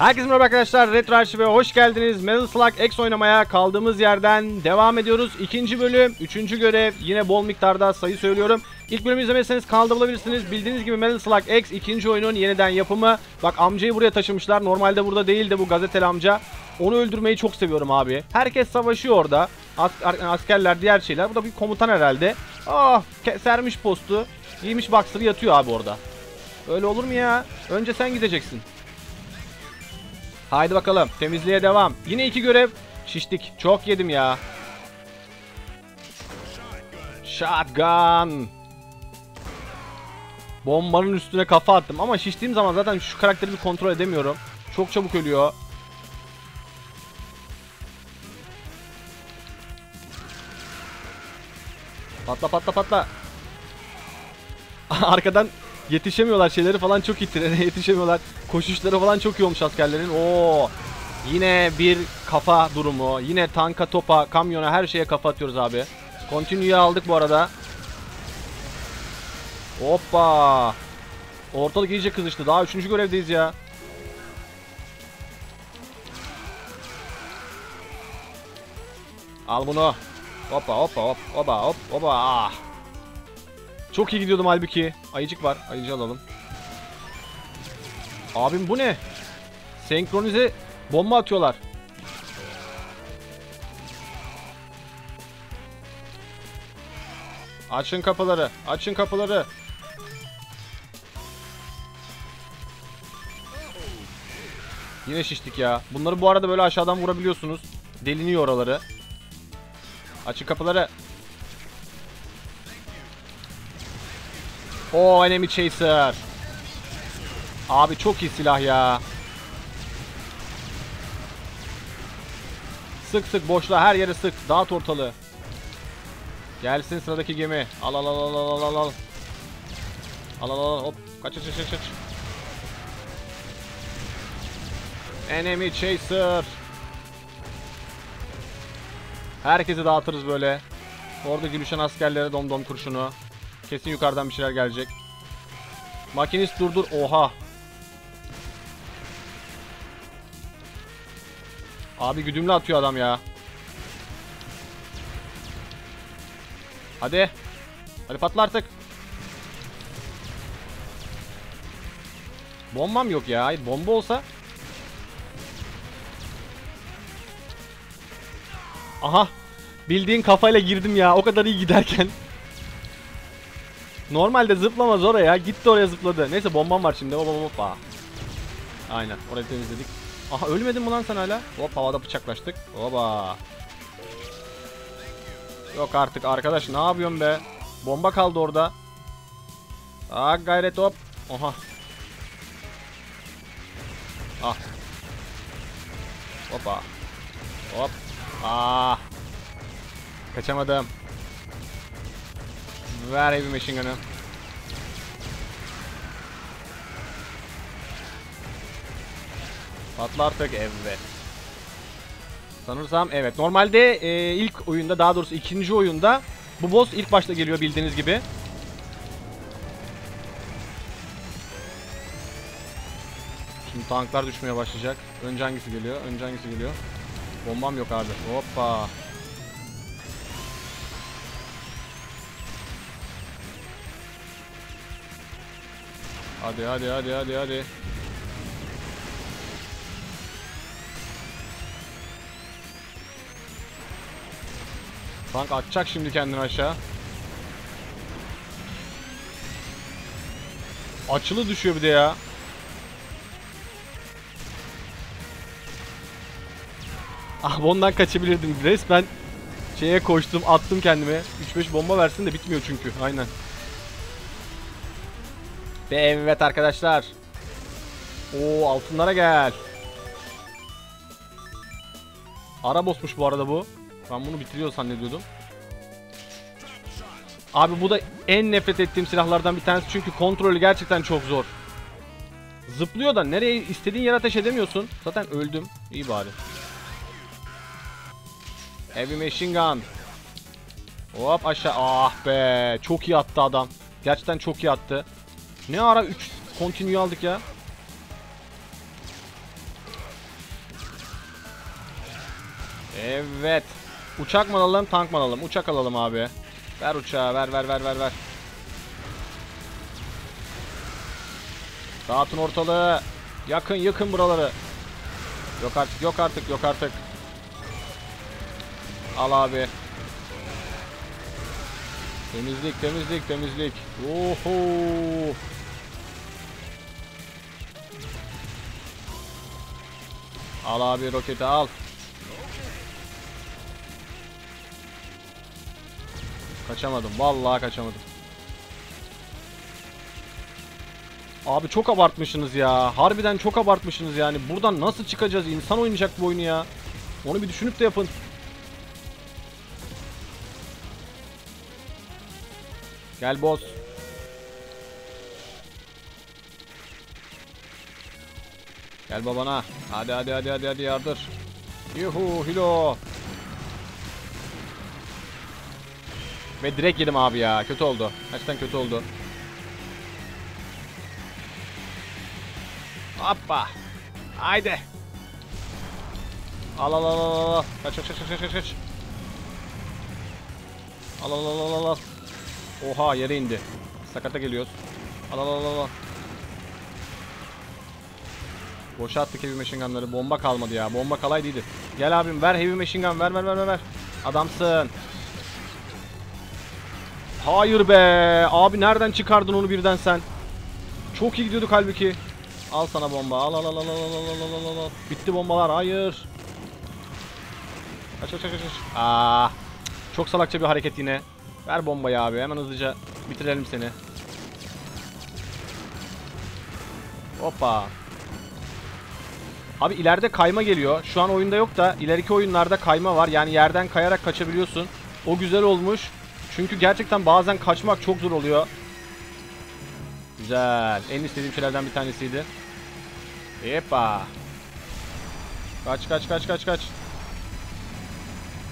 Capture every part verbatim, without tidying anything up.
Herkese merhaba arkadaşlar, Retro Arşiv'e hoş geldiniz. Metal Slug X oynamaya kaldığımız yerden devam ediyoruz. İkinci bölüm, üçüncü görev, yine bol miktarda sayı söylüyorum. İlk bölümü izlemezseniz kanalda bulabilirsiniz. Bildiğiniz gibi Metal Slug X ikinci oyunun yeniden yapımı. Bak amcayı buraya taşımışlar, normalde burada değildi bu gazeteli amca. Onu öldürmeyi çok seviyorum abi. Herkes savaşıyor orada. As askerler, diğer şeyler. Bu da bir komutan herhalde. Ah, sermiş postu. Giymiş boxer'ı yatıyor abi orada. Öyle olur mu ya? Önce sen gideceksin. Haydi bakalım, temizliğe devam. Yine iki görev. Şiştik. Çok yedim ya. Shotgun. Bombanın üstüne kafa attım. Ama şiştiğim zaman zaten şu karakteri bir kontrol edemiyorum. Çok çabuk ölüyor. Patla patla patla. Arkadan yetişemiyorlar, şeyleri falan çok ittirene yetişemiyorlar. Koşuşları falan çok iyi olmuş askerlerin. Oo, yine bir kafa durumu. Yine tanka, topa, kamyona, her şeye kafa atıyoruz abi. Continue'yu aldık bu arada. Hoppa. Ortalık iyice kızıştı. Daha üçüncü görevdeyiz ya. Al bunu. Hoppa hoppa hop hoppa hop hoppa. Ah. Çok iyi gidiyordum halbuki. Ayıcık var. Ayıcı alalım. Abim bu ne? Senkronize bomba atıyorlar. Açın kapıları. Açın kapıları. Yine şiştik ya. Bunları bu arada böyle aşağıdan vurabiliyorsunuz. Deliniyor oraları. Açın kapıları. O Enemy Chaser. Abi çok iyi silah ya. Sık sık boşla, her yere sık. Dağıt ortalığı. Gelsin sıradaki gemi. Al al al al al al. Al al al hop. Kaç kaç kaç kaç. Enemy Chaser. Herkesi dağıtırız böyle. Orada gülüşen askerlere domdom kurşunu. Kesin yukarıdan bir şeyler gelecek. Makinist durdur. Oha. Abi güdümlü atıyor adam ya. Hadi. Hadi patla artık. Bombam yok ya. Bomba olsa. Aha. Bildiğin kafayla girdim ya. O kadar iyi giderken. Normalde zıplamaz oraya. Gitti oraya zıpladı. Neyse bombam var şimdi. Hoppa hoppa. Aynen. Orayı temizledik. Aha ölmedin mi lan sen hala? Hop havada bıçaklaştık. Hoppa. Yok artık arkadaş, ne yapıyorsun be? Bomba kaldı orada. Aa gayret hop. Oha. Ah. Hoppa. Hop. Aa. Kaçamadım. Ver heavy machine gun'ı. Patla artık, evet. Sanırsam evet. Normalde e, ilk oyunda, daha doğrusu ikinci oyunda bu boss ilk başta geliyor bildiğiniz gibi. Şimdi tanklar düşmeye başlayacak. Önce hangisi geliyor? Önce hangisi geliyor? Bombam yok abi. Hoppa. Hadi hadi hadi hadi hadi. Tank atacak şimdi kendini aşağı. Açılı düşüyor bir de ya. Ah ondan kaçabilirdim. Resmen şeye koştum, attım kendime. üç beş bomba versin de bitmiyor çünkü. Aynen. Ve evet arkadaşlar. Oo altınlara gel. Ara bossmuş bu arada bu. Ben bunu bitiriyor zannediyordum. Abi bu da en nefret ettiğim silahlardan bir tanesi. Çünkü kontrolü gerçekten çok zor. Zıplıyor da nereye istediğin yere ateş edemiyorsun. Zaten öldüm. İyi bari. Heavy machine gun. Hop aşağı. Ah be. Çok iyi attı adam. Gerçekten çok iyi attı. Ne ara üç continue aldık ya. Evet. Uçak mı alalım, tank mı alalım? Uçak alalım abi. Ver uçağı, ver ver ver ver ver. Dağıtın ortalığı. Yakın, yıkın buraları. Yok artık, yok artık, yok artık. Al abi. Temizlik, temizlik, temizlik. Oho. Al abi roketi al. Kaçamadım. Vallahi kaçamadım. Abi çok abartmışsınız ya. Harbiden çok abartmışsınız yani. Buradan nasıl çıkacağız? İnsan oynayacak bu oyunu ya. Onu bir düşünüp de yapın. Gel boss. Gel babana. Hadi hadi hadi hadi hadi yardır. Yuhu hilo. Ve direkt yedim abi ya. Kötü oldu. Gerçekten kötü oldu. Hoppa. Haydi. Al al al al al. Kaç kaç kaç kaç kaç. Al al al al al. Oha yere indi. Sakata geliyoruz. Al al al al. Boşa attık heavy machine gunları. Bomba kalmadı ya. Bomba kalaydıydı. Gel abim ver heavy machine gun. Ver ver ver ver. Adamsın. Hayır be. Abi nereden çıkardın onu birden sen? Çok iyi gidiyorduk halbuki. Al sana bomba. Al al al al al al al al. Bitti bombalar. Hayır. Kaç kaç kaç kaç. Aa. Çok salakça bir hareket yine. Ver bombayı abi. Hemen hızlıca bitirelim seni. Hoppa. Abi ileride kayma geliyor. Şu an oyunda yok da ileriki oyunlarda kayma var. Yani yerden kayarak kaçabiliyorsun. O güzel olmuş. Çünkü gerçekten bazen kaçmak çok zor oluyor. Güzel. En istediğim şeylerden bir tanesiydi. Epa. Kaç kaç kaç kaç kaç.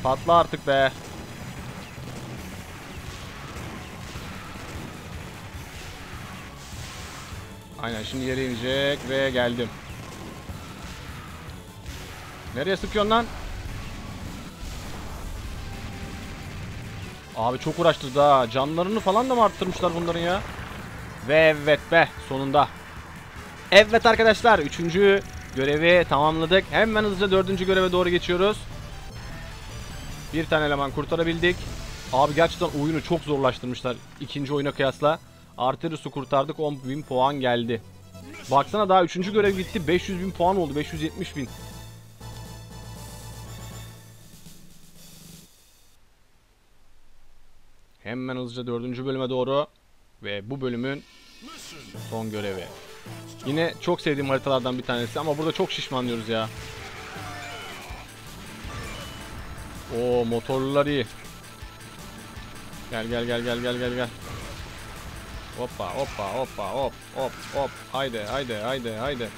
Patla artık be. Aynen şimdi yere inecek ve geldim. Nereye sıkıyorsun lan? Abi çok uğraştırdı daha. Canlarını falan da mı arttırmışlar bunların ya? Ve evet be sonunda. Evet arkadaşlar üçüncü görevi tamamladık. Hemen hızlıca dördüncü göreve doğru geçiyoruz. Bir tane eleman kurtarabildik. Abi gerçekten oyunu çok zorlaştırmışlar ikinci oyuna kıyasla. Arterus'u kurtardık, on bin puan geldi. Baksana daha üçüncü görev gitti, beş yüz bin puan oldu, beş yüz yetmiş bin. Hemen hızlıca dördüncü bölüme doğru ve bu bölümün son görevi. Yine çok sevdiğim haritalardan bir tanesi ama burada çok şişmanlıyoruz ya. Oo motorlular iyi. Gel gel gel gel gel gel gel. Hoppa hoppa hoppa hop hop hop. Haydi haydi haydi haydi.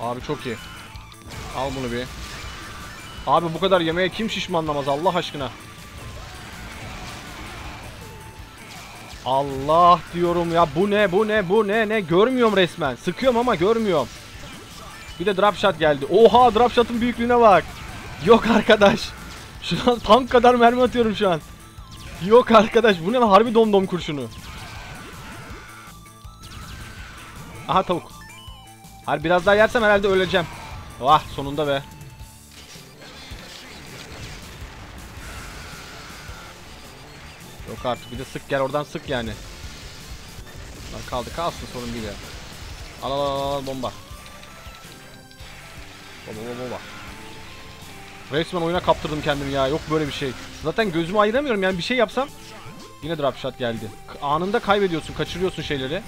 Abi çok iyi. Al bunu bir. Abi bu kadar yemeğe kim şişmanlamaz Allah aşkına. Allah diyorum ya, bu ne bu ne bu ne ne görmüyorum resmen. Sıkıyorum ama görmüyorum. Bir de drop shot geldi. Oha drop shot'ın büyüklüğüne bak. Yok arkadaş. Şu an tank kadar mermi atıyorum şu an. Yok arkadaş bu ne lan, harbi domdom kurşunu. Aha tavuk. Hayır biraz daha yersem herhalde öleceğim. Vah sonunda be. Yok artık bir de sık gel oradan sık yani. Lan kaldı kalsın sorun değil ya. Al al al al bomba. Bomba bomba bomba. Resmen oyuna kaptırdım kendimi ya, yok böyle bir şey. Zaten gözümü ayıramıyorum yani, bir şey yapsam. Yine drop shot geldi. Anında kaybediyorsun, kaçırıyorsun şeyleri.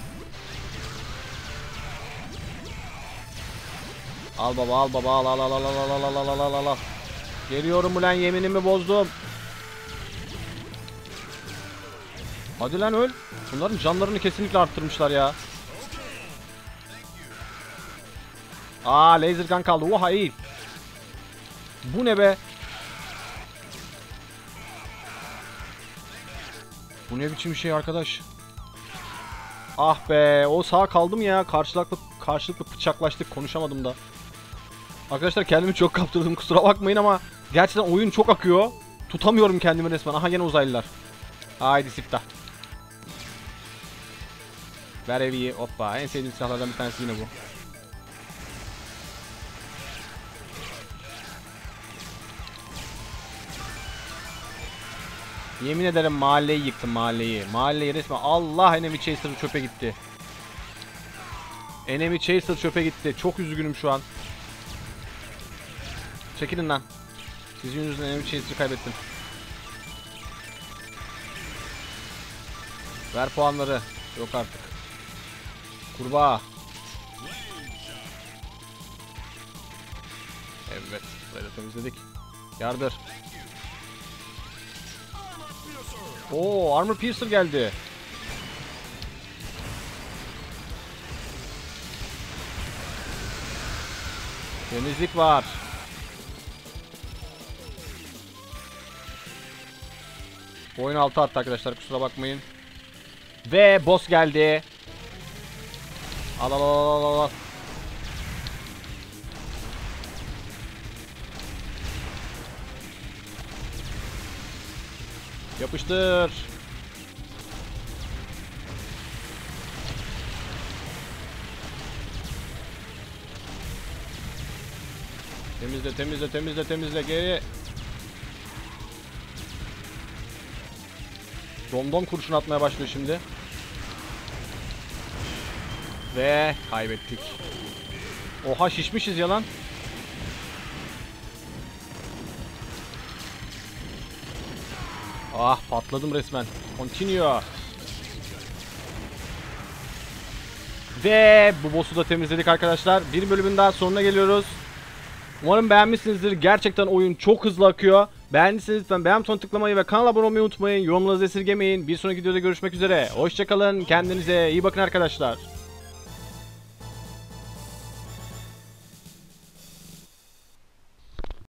Al baba al baba al al al al al al al al al al. Geliyorum ulan yeminimi bozdum. Hadi lan öl. Bunların canlarını kesinlikle arttırmışlar ya. Aa laser gun kaldı. Oha iyi. Bu ne be? Bu ne biçim şey arkadaş? Ah be o sağ kaldım ya. Karşılıklı karşılıklı bıçaklaştık. Konuşamadım da. Arkadaşlar kendimi çok kaptırdım, kusura bakmayın ama gerçekten oyun çok akıyor. Tutamıyorum kendimi resmen. Aha gene uzaylılar. Haydi siftah. Ver evi. Hoppa. En sevdiğim silahlardan bir tanesi yine bu. Yemin ederim mahalleyi yıktım, mahalleyi. Mahalleyi resmen. Allah, Enemy Chaser çöpe gitti. Enemy Chaser çöpe gitti. Çok üzgünüm şu an. Çekilin lan. Sizin yüzünden Enemy Chaser'ı kaybettim. Ver puanları. Yok artık. Kurbağa. Evet. Böyle temizledik. Yardır. Oo, Armored Piercer geldi. Temizlik var. Oyun altı attı arkadaşlar, kusura bakmayın. Ve boss geldi. Al al al al al. Yapıştır. Temizle temizle temizle temizle geri. Domdom kurşun atmaya başlıyor şimdi. Ve kaybettik. Oha, şişmişiz ya lan. Ah, patladım resmen. Continue. Ve bu boss'u da temizledik arkadaşlar. Bir bölümün daha sonuna geliyoruz. Umarım beğenmişsinizdir. Gerçekten oyun çok hızlı akıyor. Beğendiyseniz lütfen beğen butonuna tıklamayı ve kanala abone olmayı unutmayın. Yorumlarınızı esirgemeyin. Bir sonraki videoda görüşmek üzere. Hoşçakalın. Kendinize iyi bakın arkadaşlar.